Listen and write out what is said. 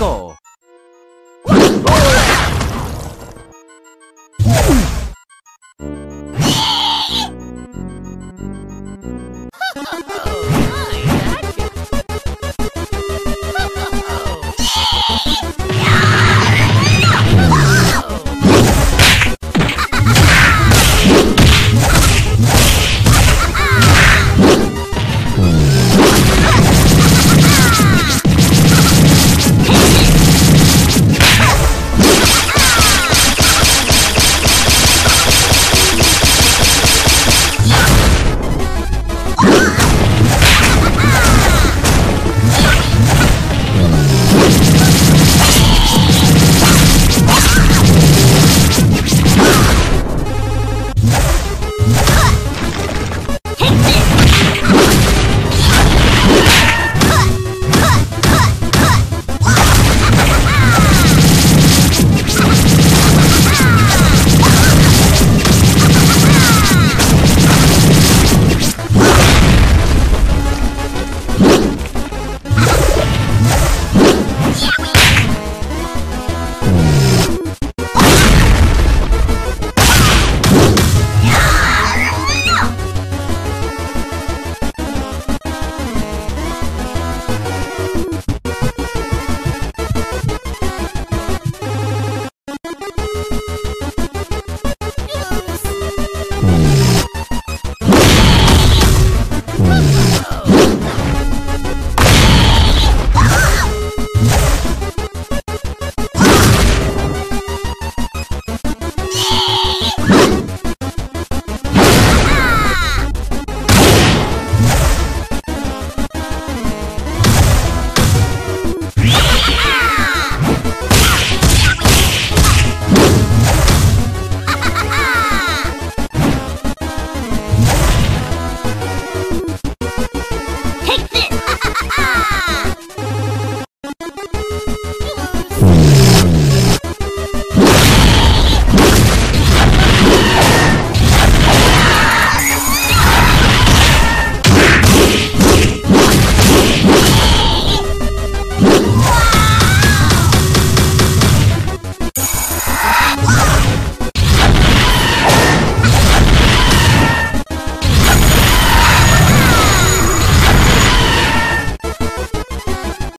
go!